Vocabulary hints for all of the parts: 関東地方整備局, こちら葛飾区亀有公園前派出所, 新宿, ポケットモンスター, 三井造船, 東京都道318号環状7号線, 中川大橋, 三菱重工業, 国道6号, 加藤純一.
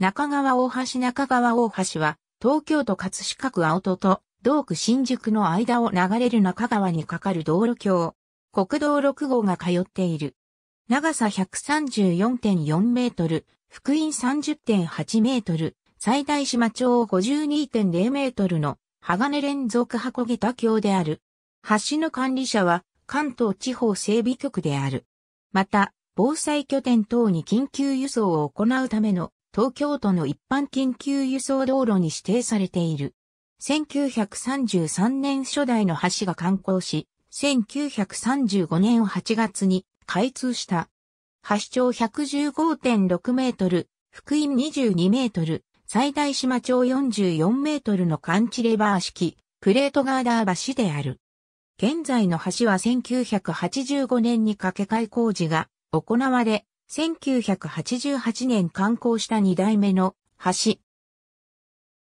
中川大橋は、東京都葛飾区青戸と同区新宿の間を流れる中川に架かる道路橋。国道6号が通っている。長さ 134.4 メートル、幅員 30.8 メートル、最大島長 52.0 メートルの鋼連続箱桁橋である。橋の管理者は関東地方整備局である。また、防災拠点等に緊急輸送を行うための東京都の一般緊急輸送道路に指定されている。1933年初代の橋が完工し、1935年8月に開通した。橋長 115.6 メートル、幅員22メートル、最大島長44メートルのカンチレバー式、プレートガーダー橋である。現在の橋は1985年に架け替え工事が行われ、1988年完工した2代目の橋。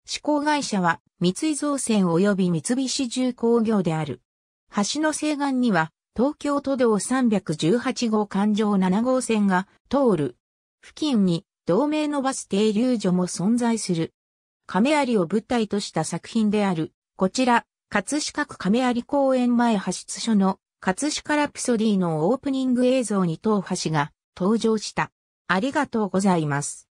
施工会社は三井造船及び三菱重工業である。橋の西岸には東京都道318号環状7号線が通る。付近に同名のバス停留所も存在する。亀有を舞台とした作品である。こちら、葛飾区亀有公園前派出所の葛飾ラプソディのオープニング映像に当橋が登場した。ありがとうございます。